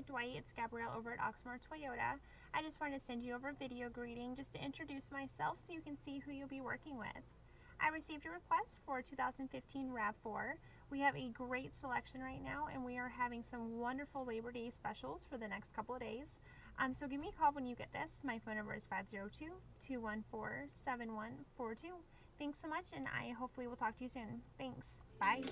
me, Dwight. It's Gabrielle over at Oxmoor Toyota. I just wanted to send you over a video greeting just to introduce myself so you can see who you'll be working with. I received your request for 2015 RAV4. We have a great selection right now, and we are having some wonderful Labor Day specials for the next couple of days. So give me a call when you get this. My phone number is 502-214-7142. Thanks so much, and I hopefully will talk to you soon. Thanks. Bye.